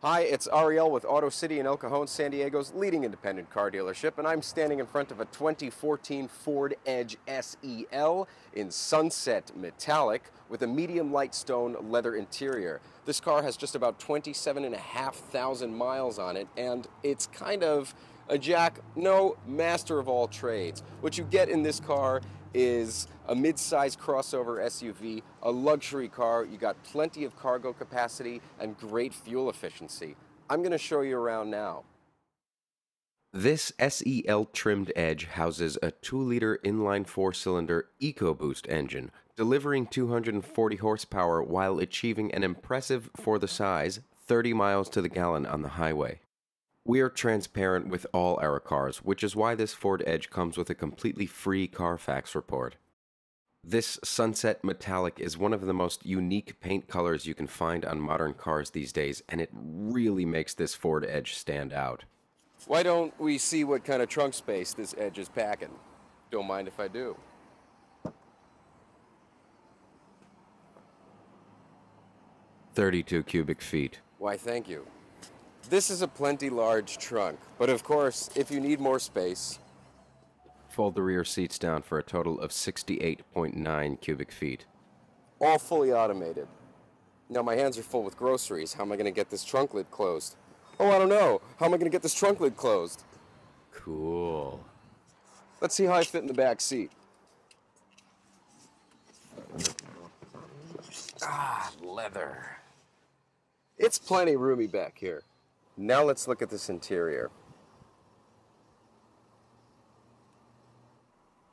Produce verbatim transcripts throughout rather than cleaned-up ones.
Hi, it's Ariel with Auto City in El Cajon, San Diego's leading independent car dealership, and I'm standing in front of a twenty fourteen Ford Edge S E L in Sunset Metallic with a medium light stone leather interior. This car has just about twenty-seven and a half thousand miles on it, and it's kind of a jack, no, master of all trades. What you get in this car is a mid-size crossover S U V, a luxury car. You got plenty of cargo capacity and great fuel efficiency. I'm going to show you around now. This S E L trimmed Edge houses a two liter inline four cylinder EcoBoost engine, delivering two hundred forty horsepower while achieving an impressive, for the size, thirty miles to the gallon on the highway. We are transparent with all our cars, which is why this Ford Edge comes with a completely free Carfax report. This Sunset Metallic is one of the most unique paint colors you can find on modern cars these days, and it really makes this Ford Edge stand out. Why don't we see what kind of trunk space this Edge is packing? Don't mind if I do. thirty-two cubic feet. Why, thank you. This is a plenty large trunk, but of course, if you need more space... Fold the rear seats down for a total of sixty-eight point nine cubic feet. All fully automated. Now my hands are full with groceries. How am I going to get this trunk lid closed? Oh, I don't know. How am I going to get this trunk lid closed? Cool. Let's see how I fit in the back seat. Ah, leather. It's plenty roomy back here. Now let's look at this interior.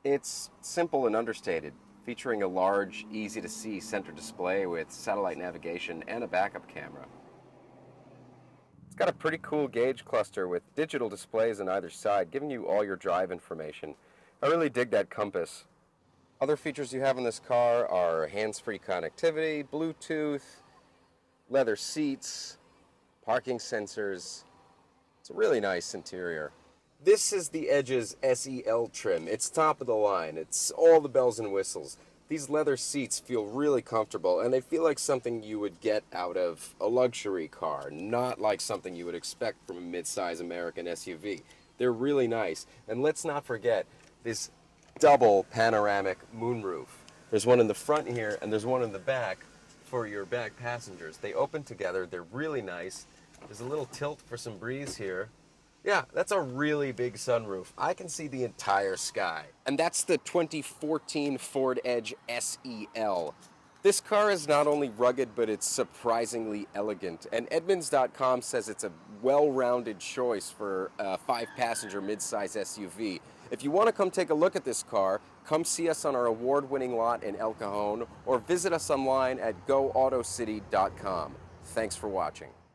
It's simple and understated, featuring a large, easy-to-see center display with satellite navigation and a backup camera. It's got a pretty cool gauge cluster with digital displays on either side, giving you all your drive information. I really dig that compass. Other features you have in this car are hands-free connectivity, Bluetooth, leather seats, parking sensors. It's a really nice interior. This is the Edge's S E L trim. It's top of the line. It's all the bells and whistles. These leather seats feel really comfortable, and they feel like something you would get out of a luxury car, not like something you would expect from a mid-size American S U V. They're really nice. And let's not forget this double panoramic moonroof. There's one in the front here, and there's one in the back for your back passengers. They open together. They're really nice. There's a little tilt for some breeze here. Yeah, that's a really big sunroof. I can see the entire sky. And that's the twenty fourteen Ford Edge S E L. This car is not only rugged, but it's surprisingly elegant. And Edmunds dot com says it's a well-rounded choice for a five passenger midsize S U V. If you want to come take a look at this car, come see us on our award-winning lot in El Cajon or visit us online at Go Auto City dot com. Thanks for watching.